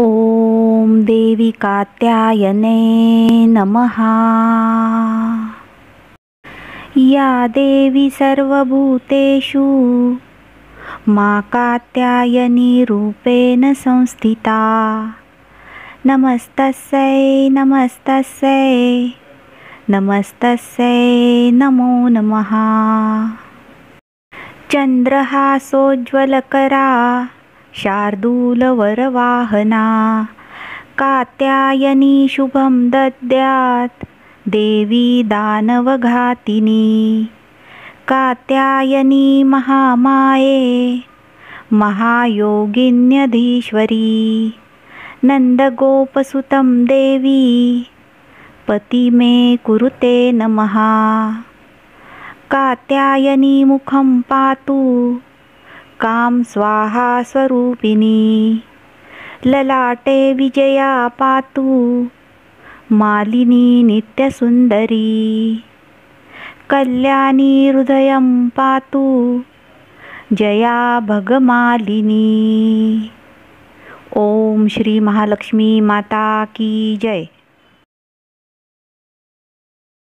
ओम देवी कात्यायने नमः। या देवी सर्वभूतेषु मां कात्यायनी रूपेण संस्थिता। नमस्तस्यै नमस्तस्यै नमस्तस्यै नमो नमः। चन्द्रहासोज्ज्वलकरा शार्दूलवरवाहना कात्यायनी शुभं दद्यात् देवी दानवघातिनी। कात्यायनी महामाये महायोगिन्यधीश्वरी। नन्दगोपसुतं देवी पति मे कुरुते नमः। कात्यायनी मुखं पातु कां स्वाहा स्वरूपिणी। ललाटे विजया पातु मालिनी नित्यसुन्दरी। कल्याणी हृदयं पातु जया भगमालिनी। ओम श्री महालक्ष्मी माता की जय।